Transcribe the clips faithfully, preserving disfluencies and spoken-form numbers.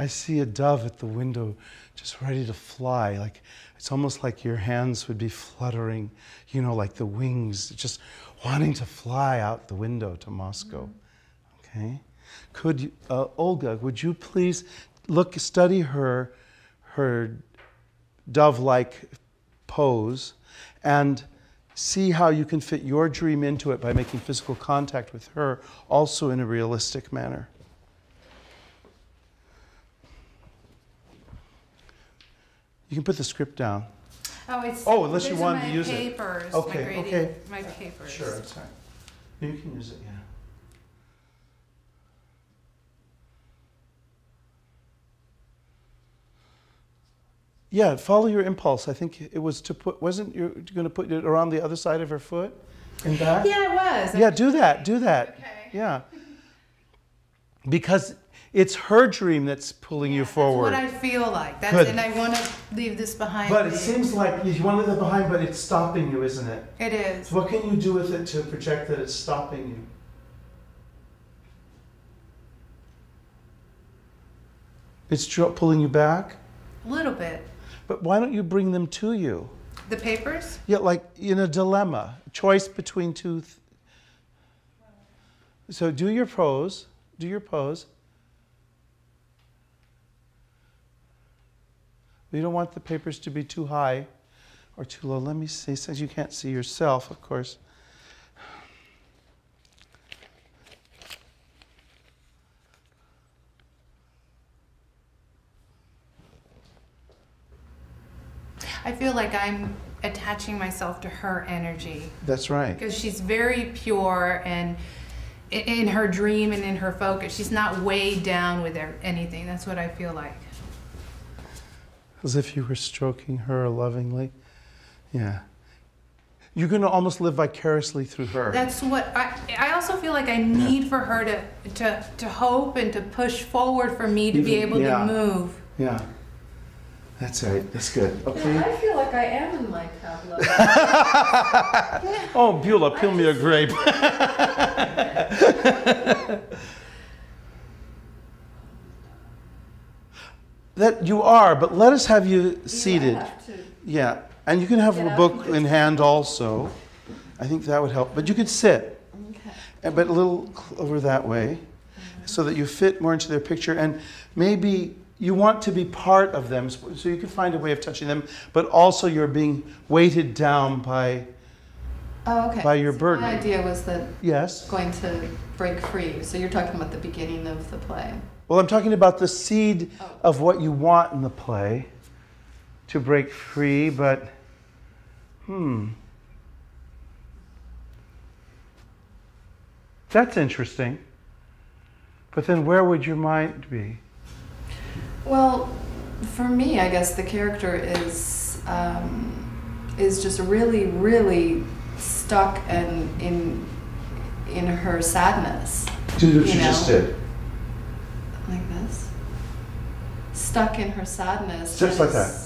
I see a dove at the window just ready to fly. Like, it's almost like your hands would be fluttering, you know, like the wings, just wanting to fly out the window to Moscow. Mm-hmm. Okay? Could you, uh, Olga, would you please look, study her, her dove-like pose and see how you can fit your dream into it by making physical contact with her, also in a realistic manner. You can put the script down. Oh, it's oh, unless you want to use papers, it. Okay, my grading, okay. My papers. Sure, I'm sorry. You can use it, yeah. Yeah, follow your impulse. I think it was to put, wasn't you going to put it around the other side of her foot and back? Yeah, it was. Yeah, do that, do that. Okay. Yeah. Because it's her dream that's pulling yeah, you forward. That's what I feel like. That's, and I want to leave this behind. But me. It seems like you want to leave it behind, but it's stopping you, isn't it? It is. So what can you do with it to project that it's stopping you? It's pulling you back? A little bit. But why don't you bring them to you? The papers? Yeah, like in a dilemma, choice between two. Th so do your pose. Do your pose. You don't want the papers to be too high or too low. Let me see, since you can't see yourself, of course. I feel like I'm attaching myself to her energy. That's right. Because she's very pure and in her dream and in her focus. She's not weighed down with anything. That's what I feel like. As if you were stroking her lovingly. Yeah. You're going to almost live vicariously through her. That's what I, I also feel like I need yeah. for her to, to, to hope and to push forward for me to Even, be able yeah. to move. Yeah. That's right. That's good. Okay. Yeah, I feel like I am in my tableau. yeah. Oh, Beulah, peel I me a grape. that you are, but let us have you seated. Yeah, have to yeah. and you can have a book in hand also. I think that would help. But you could sit, okay. but a little over that way, mm-hmm. so that you fit more into their picture and maybe. You want to be part of them, so you can find a way of touching them, but also you're being weighted down by, oh, okay. by your so burden. My idea was that yes. going to break free. So you're talking about the beginning of the play. Well, I'm talking about the seed oh. of what you want in the play to break free, but hmm. That's interesting. But then where would your mind be? Well, for me, I guess the character is um, is just really, really stuck and in in her sadness. Did what you know? Just did. Like this. Stuck in her sadness. Just like that.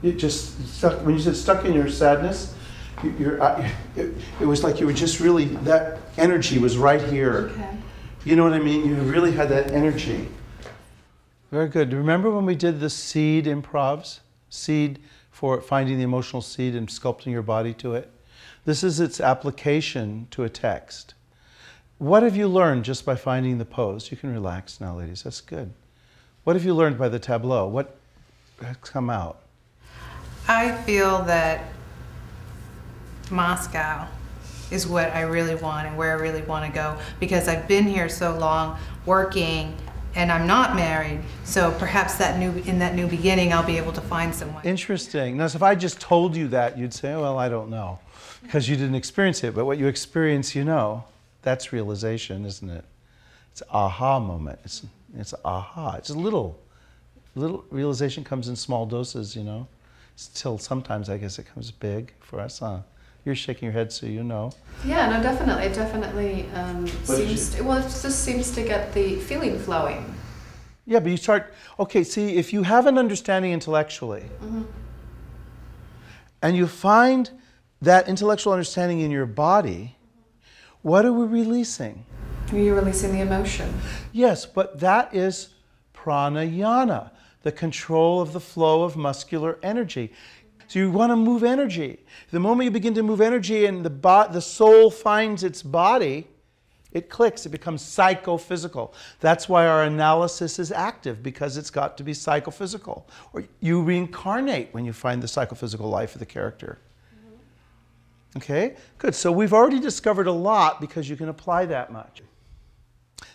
You just stuck. When you said stuck in your sadness, you, you're. Uh, it, it was like you were just really. That energy was right here. Okay. You know what I mean? You really had that energy. Very good. Remember when we did the seed improvs? Seed for finding the emotional seed and sculpting your body to it? This is its application to a text. What have you learned just by finding the pose? You can relax now, ladies. That's good. What have you learned by the tableau? What has come out? I feel that Moscow is what I really want and where I really want to go because I've been here so long working and I'm not married, so perhaps that new in that new beginning, I'll be able to find someone. Interesting. Now, so if I just told you that, you'd say, oh, well, I don't know, because you didn't experience it. But what you experience, you know. That's realization, isn't it? It's an aha moment. It's, it's aha. It's a little, little realization comes in small doses, you know. Still, sometimes I guess it comes big for us, huh? You're shaking your head, so you know. Yeah, no, definitely. It definitely um, seems, to, well, it just seems to get the feeling flowing. Yeah, but you start, okay, see, if you have an understanding intellectually, mm-hmm. and you find that intellectual understanding in your body, mm-hmm. what are we releasing? You're releasing the emotion. Yes, but that is pranayama, the control of the flow of muscular energy. So you want to move energy. The moment you begin to move energy and the, bo the soul finds its body, it clicks, it becomes psychophysical. That's why our analysis is active, because it's got to be psychophysical. Or you reincarnate when you find the psychophysical life of the character. Mm-hmm. Okay, good. So we've already discovered a lot because you can apply that much.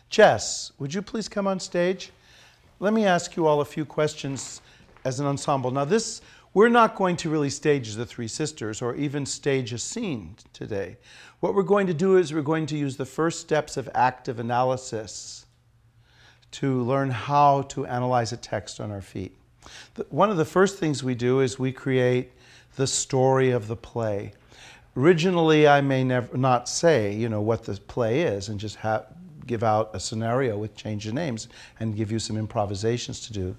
Jess, would you please come on stage? Let me ask you all a few questions as an ensemble. Now this, we're not going to really stage the Three Sisters or even stage a scene today. What we're going to do is we're going to use the first steps of active analysis to learn how to analyze a text on our feet. One of the first things we do is we create the story of the play. Originally, I may never not say, you know, what the play is and just have, give out a scenario with change of names and give you some improvisations to do,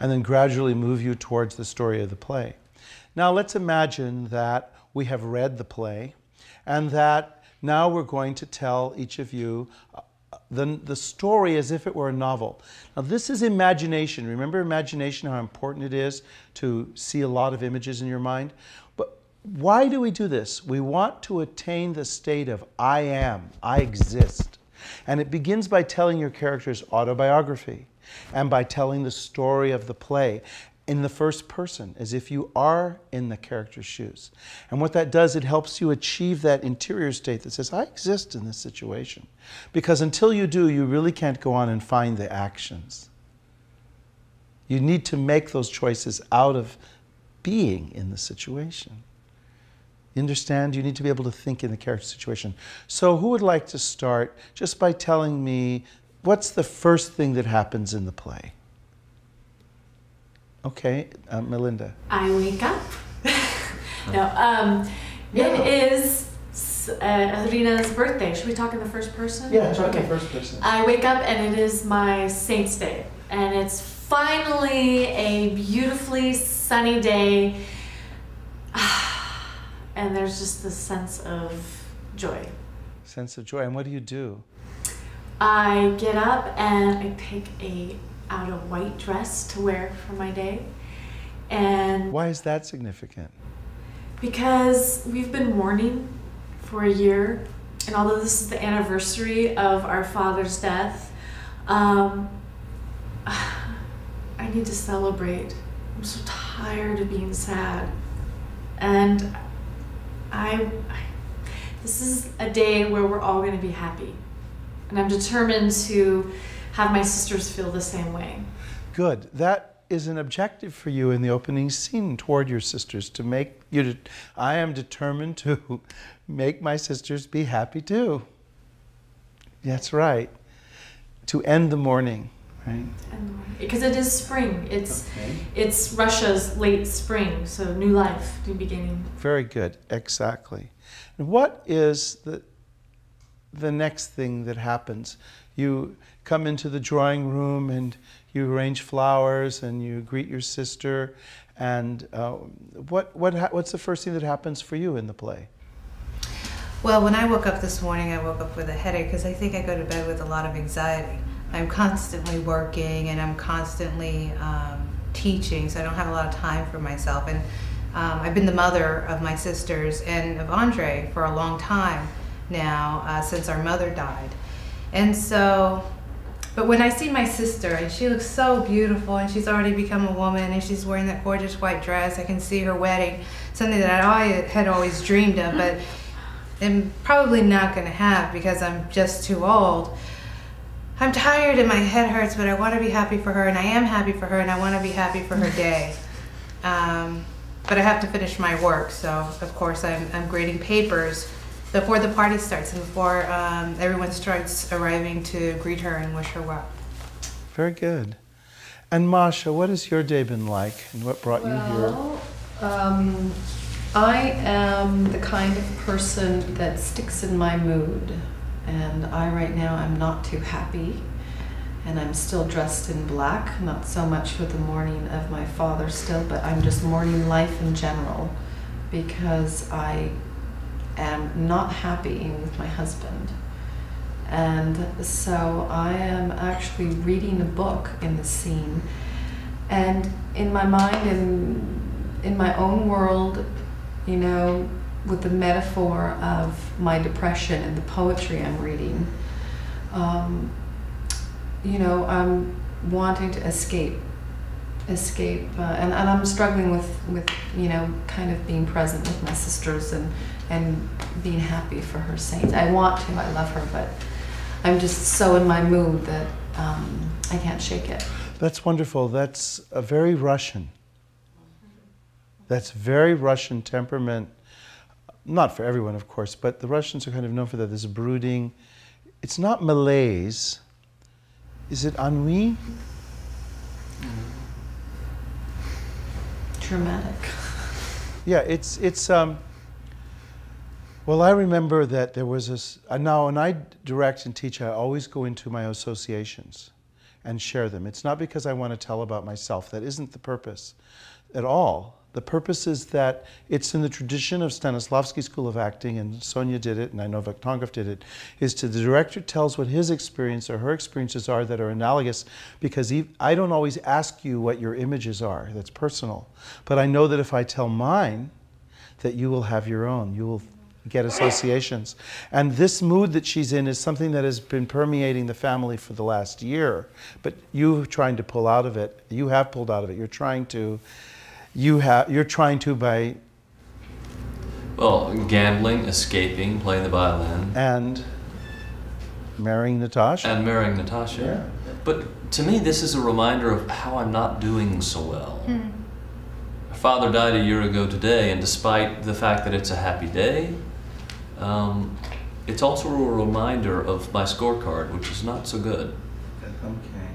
and then gradually move you towards the story of the play. Now let's imagine that we have read the play and that now we're going to tell each of you the, the story as if it were a novel. Now this is imagination. Remember imagination, how important it is to see a lot of images in your mind? But why do we do this? We want to attain the state of I am, I exist. And it begins by telling your character's autobiography and by telling the story of the play in the first person, as if you are in the character's shoes. And what that does, it helps you achieve that interior state that says, I exist in this situation. Because until you do, you really can't go on and find the actions. You need to make those choices out of being in the situation. You understand? You need to be able to think in the character situation. So who would like to start just by telling me what's the first thing that happens in the play? Okay, uh, Melinda. I wake up. No, um, yeah. It is uh, Rina's birthday. Should we talk in the first person? Yeah, talk okay. in the first person. I wake up and it is my saint's day. And it's finally a beautifully sunny day. And there's just this sense of joy. Sense of joy. And what do you do? I get up and I pick a, out a white dress to wear for my day. And why is that significant? Because we've been mourning for a year. And although this is the anniversary of our father's death, um, I need to celebrate. I'm so tired of being sad. And I, I, this is a day where we're all going to be happy, and I'm determined to have my sisters feel the same way. Good. That is an objective for you in the opening scene toward your sisters, to make you, to, I am determined to make my sisters be happy too. That's right. To end the morning, right? Because it is spring. It's okay. It's Russia's late spring, so new life, new beginning. Very good, exactly. And what is the the next thing that happens? You come into the drawing room and you arrange flowers and you greet your sister. And uh, what what ha what's the first thing that happens for you in the play? Well, when I woke up this morning, I woke up with a headache because I think I go to bed with a lot of anxiety. I'm constantly working and I'm constantly um, teaching, so I don't have a lot of time for myself. And um, I've been the mother of my sisters and of Andre for a long time now, uh, since our mother died. And so, but when I see my sister, and she looks so beautiful, and she's already become a woman, and she's wearing that gorgeous white dress, I can see her wedding, something that I had always dreamed of, but I'm probably not gonna have because I'm just too old. I'm tired and my head hurts, but I want to be happy for her, and I am happy for her, and I want to be happy for her day. Um, but I have to finish my work, so of course I'm, I'm grading papers before the party starts and before um, everyone starts arriving to greet her and wish her well. Very good. And Masha, what has your day been like, and what brought well, you here? Um, I am the kind of person that sticks in my mood. And I, right now, I'm not too happy, and I'm still dressed in black, not so much with the mourning of my father still, but I'm just mourning life in general, because I am not happy with my husband. And so I am actually reading a book in the scene. And in my mind, in, in my own world, you know, with the metaphor of my depression and the poetry I'm reading, um, you know, I'm wanting to escape, escape, uh, and, and I'm struggling with, with, you know, kind of being present with my sisters and, and being happy for her saints. I want to, I love her, but I'm just so in my mood that um, I can't shake it. That's wonderful. That's a very Russian. That's very Russian temperament. Not for everyone, of course, but the Russians are kind of known for that, this brooding. It's not malaise. Is it ennui? Traumatic. Yeah, it's, it's um, well, I remember that there was this, uh, now when I direct and teach, I always go into my associations and share them. It's not because I want to tell about myself. That isn't the purpose at all. The purpose is that it's in the tradition of Stanislavsky's School of Acting, and Sonia did it, and I know Vakhtangov did it, is to the director tells what his experience or her experiences are that are analogous, because he, I don't always ask you what your images are. That's personal. But I know that if I tell mine, that you will have your own. You will get associations. And this mood that she's in is something that has been permeating the family for the last year, but you're trying to pull out of it. You have pulled out of it. You're trying to... You have, you're trying to by... Well, gambling, escaping, playing the violin. And marrying Natasha. And marrying Natasha. Yeah. But to me, this is a reminder of how I'm not doing so well. Mm. My father died a year ago today, and despite the fact that it's a happy day, um, it's also a reminder of my scorecard, which is not so good. Okay.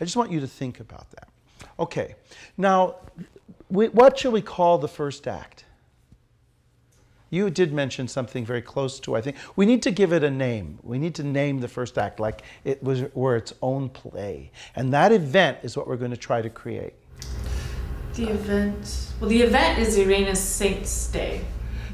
I just want you to think about that. Okay, now, we, what should we call the first act? You did mention something very close to, I think. We need to give it a name. We need to name the first act like it was, were its own play. And that event is what we're going to try to create. The event, well, the event is Irina's Saints' Day.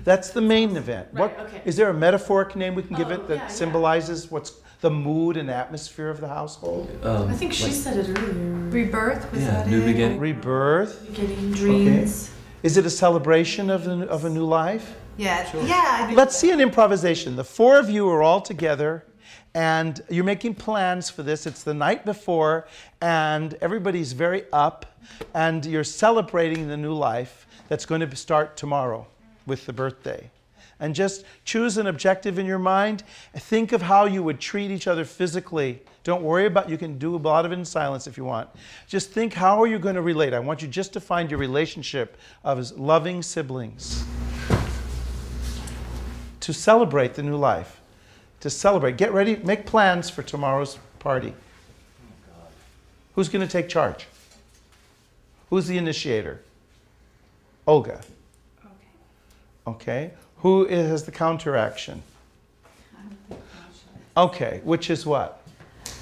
That's the main event. Right, what, okay. Is there a metaphoric name we can oh, give it that yeah, symbolizes yeah. what's the mood and atmosphere of the household? Um, I think she like, said it earlier. Rebirth, was yeah, that new it? Beginning. Rebirth. New beginning, dreams. Okay. Is it a celebration of a, of a new life? Yeah. Sure. Yeah. Let's see an improvisation. The four of you are all together, and you're making plans for this. It's the night before, and everybody's very up, and you're celebrating the new life that's going to start tomorrow with the birthday. And just choose an objective in your mind. Think of how you would treat each other physically. Don't worry about, you can do a lot of it in silence if you want. Just think, how are you going to relate? I want you just to find your relationship of loving siblings. To celebrate the new life. To celebrate. Get ready, make plans for tomorrow's party. Who's going to take charge? Who's the initiator? Olga. Okay. Who has the counteraction? Okay, which is what?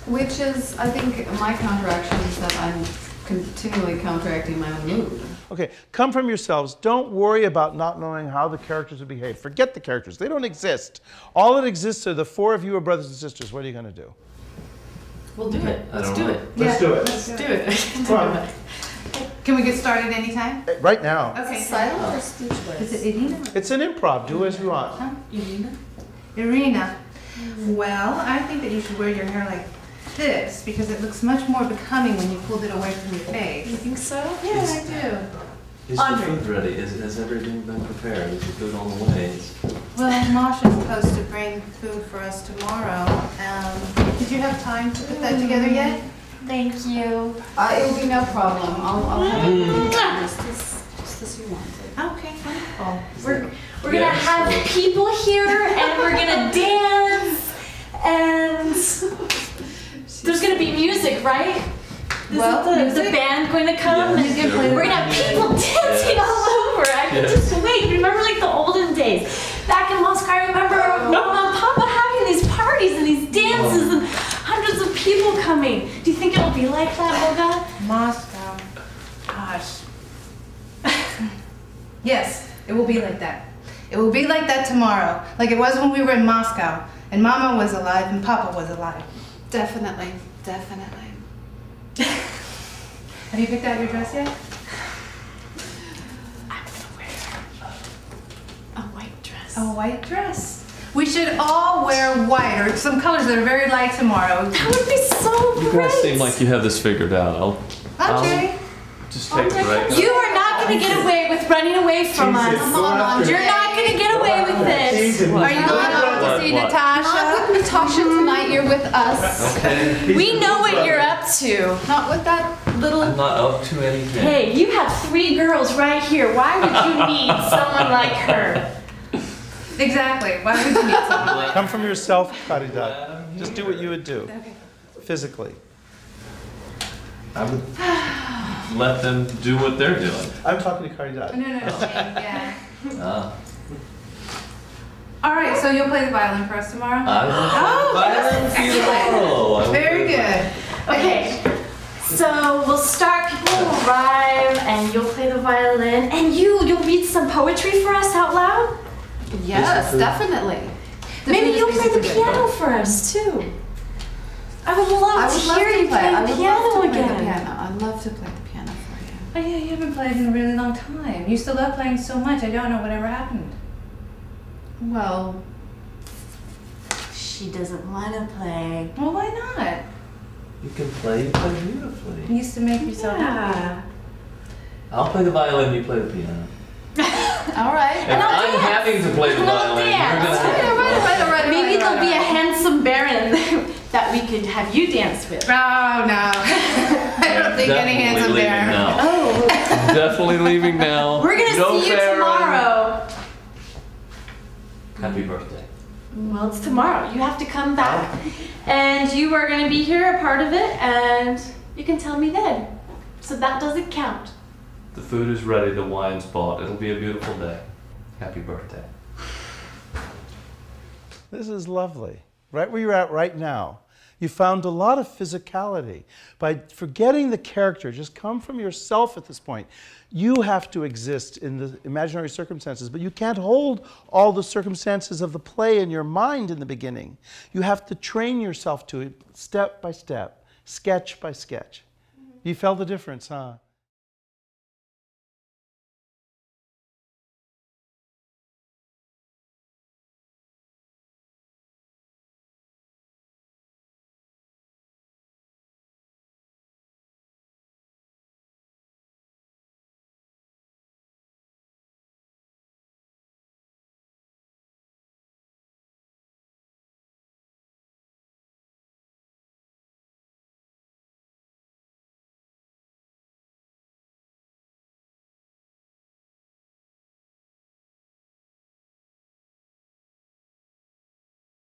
Which is, I think my counteraction is that I'm continually counteracting my own mood. Okay, come from yourselves. Don't worry about not knowing how the characters would behave. Forget the characters, they don't exist. All that exists are the four of you are brothers and sisters. What are you gonna do? We'll do it, let's do it. Let's do it. Let's do it. Can we get started anytime? Right now. Okay. Silent oh. or speechless? Is it Irina? It's an improv. Do as you want. Huh? Irina? Irina. Mm. Well, I think that you should wear your hair like this because it looks much more becoming when you pulled it away from your face. You think so? Yeah, is, I do. Is Andre. The food ready? Is, has everything been prepared? Is the food on the way? Well, Masha's supposed to bring food for us tomorrow. Um, did you have time to put that together yet? Thank you. Uh, it'll be no problem. I'll, I'll have it just as, just as you wanted. Okay, wonderful. We're, we're going to have people here, and we're going to dance, and there's going to be music, right? Is well, the, is the band going to come? Yes. And play we're going to have people dancing all over. I can yes. just wait. Remember, like, the olden days. Back in Moscow, I remember oh. Mom and Papa having these parties and these dances. Oh. and. Hundreds of people coming. Do you think it'll be like that, Olga? Moscow. Gosh. Yes, it will be like that. It will be like that tomorrow, like it was when we were in Moscow. And Mama was alive and Papa was alive. Definitely, definitely. Have you picked out your dress yet? I'm gonna wear a white dress. A white dress. We should all wear white or some colors that are very light tomorrow. That would be so great. You guys seem like you have this figured out. I'll, I'll okay. just take okay. the right. You are not going to get away with running away from Jesus, us. Come on, you're not going to get away with this. Jesus. Are you not going to see what? Natasha? Not with Natasha tonight. You're with us. Okay. We know what you're up to. Not with that little. I'm not up to anything. Hey, you have three girls right here. Why would you need someone like her? Exactly. Why would you need someone? Come from yourself, Caridad. Just do what you would do. Okay. Physically. I would let them do what they're doing. I'm talking to Caridad. No, no, no. Yeah. Uh. All right, so you'll play the violin for us tomorrow? I will. Oh, violin tomorrow. Very good. Okay. So we'll start, people will arrive, and you'll play the violin, and you, you'll read some poetry for us out loud? Yes, definitely. The Maybe you'll play the piano good. for us too. I would love I would to love hear to you play, play, I would piano love to play again. the piano again. I'd love to play the piano for you. Oh yeah, you haven't played in a really long time. You still love playing so much. I don't know whatever happened. Well, she doesn't want to play. Well, why not? You can play. You play beautifully. You used to make yourself yeah. happy. I'll play the violin. You play the piano. All right. If and I'm dance. having to play the violin, you're gonna have to. Right, right, right, right, Maybe right, there'll right, be right. a handsome baron that we could have you dance with. Oh, no. I don't think any handsome baron. Now. Oh. I'm definitely leaving now. We're going to no see you baron. tomorrow. Happy birthday. Well, it's tomorrow. You have to come back. And you are going to be here, a part of it, and you can tell me then. So that doesn't count. The food is ready, the wine's bought. It'll be a beautiful day. Happy birthday. This is lovely. Right where you're at right now, you found a lot of physicality. By forgetting the character, just come from yourself at this point. You have to exist in the imaginary circumstances, but you can't hold all the circumstances of the play in your mind in the beginning. You have to train yourself to it step by step, sketch by sketch. Mm-hmm. You felt the difference, huh?